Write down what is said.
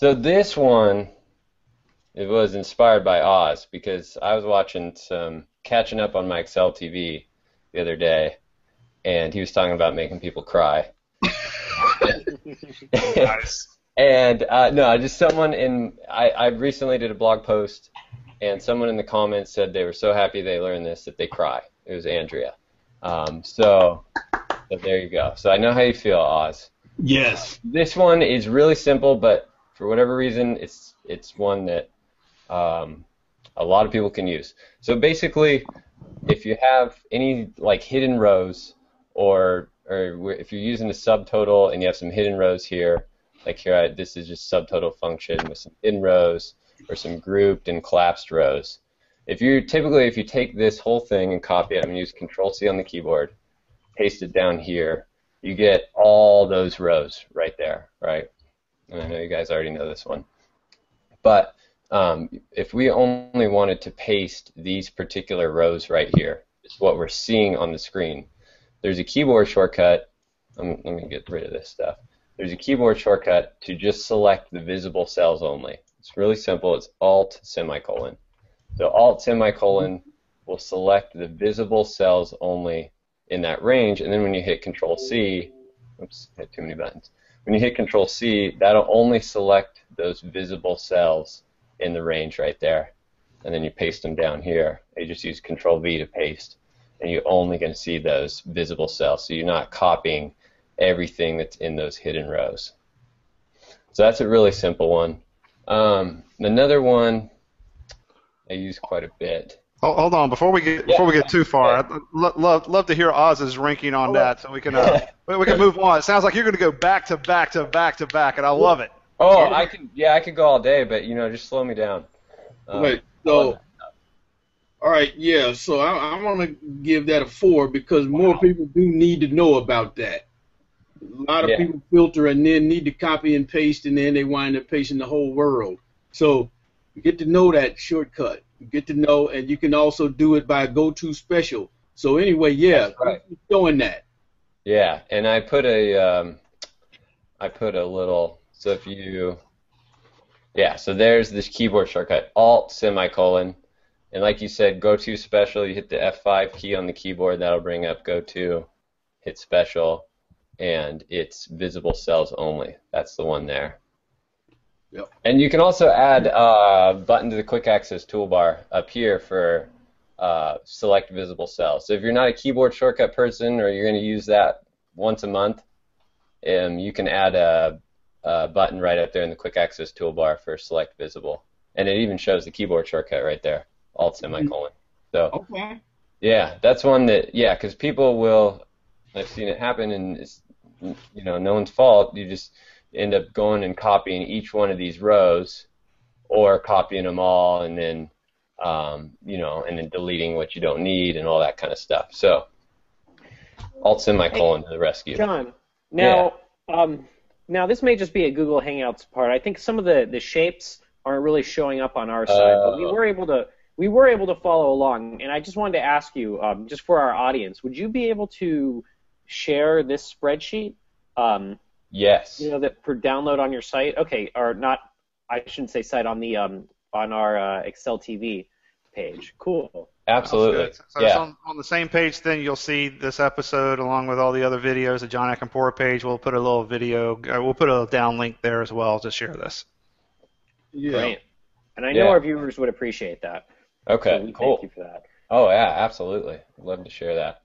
So this one, it was inspired by Oz, because I was watching some, catching up on my Excel TV the other day, and he was talking about making people cry. Nice. And no, just someone in, I recently did a blog post, and someone in the comments said they were so happy they learned this that they cry. It was Andrea. So there you go. So I know how you feel, Oz. Yes. This one is really simple, but for whatever reason, it's one that a lot of people can use. So basically, if you have any like hidden rows, or if you're using a subtotal and you have some hidden rows here, like here, this is just subtotal function with some hidden rows or some grouped and collapsed rows. If you take this whole thing and copy it, I'm going to use Control-C on the keyboard, paste it down here, you get all those rows right there, right? And I know you guys already know this one. But if we only wanted to paste these particular rows right here, it's what we're seeing on the screen. There's a keyboard shortcut. Let me get rid of this stuff. There's a keyboard shortcut to just select the visible cells only. It's really simple. It's Alt-; so Alt- will select the visible cells only in that range, and then when you hit Control-C, oops, I had too many buttons. When you hit Control-C, that'll only select those visible cells in the range right there, and then you paste them down here. You just use Control-V to paste, and you're only going to see those visible cells, so you're not copying everything that's in those hidden rows. So that's a really simple one. Another one I use quite a bit. Hold on, before we get too far, I'd love to hear Oz's ranking on that, so we can move on. It sounds like you're going to go back to back to back to back, and I love it. Oh, I could go all day, but you know, just slow me down. Wait, so all right, yeah. So I want to give that a 4 because more people do need to know about that. A lot of people filter and then need to copy and paste, and then they wind up pasting the whole world. So you get to know that shortcut. You get to know, and you can also do it by go-to special. So anyway, yeah, right. Doing that. Yeah, and I put a little. So if you, yeah, so there's this keyboard shortcut, Alt-; and like you said, go-to special. You hit the F5 key on the keyboard, that'll bring up go-to. Hit special, and it's visible cells only. That's the one there. Yep. And you can also add a button to the quick access toolbar up here for select visible cells. So if you're not a keyboard shortcut person, or you're going to use that once a month, you can add a button right up there in the quick access toolbar for select visible. And it even shows the keyboard shortcut right there, Alt-; so okay. Yeah, that's one that, yeah, because people will, I've seen it happen, and it's, you know, no one's fault. You just end up going and copying each one of these rows, or copying them all, and then you know, and then deleting what you don't need and all that kind of stuff. So Alt-; to the rescue. John, now now this may just be a Google Hangouts part. I think some of the shapes aren't really showing up on our side, but we were able to follow along. And I just wanted to ask you, just for our audience, would you be able to share this spreadsheet? Yes. You know, that for download on your site. Okay, or not? I shouldn't say site, on our Excel TV page. Cool. Absolutely. So it's on the same page. Then you'll see this episode along with all the other videos. The John Acampora page. We'll put a little video. We'll put a down link there as well to share this. Yeah. Great. And I know our viewers would appreciate that. Okay. So cool. Thank you for that. Oh yeah, absolutely. I'd love to share that.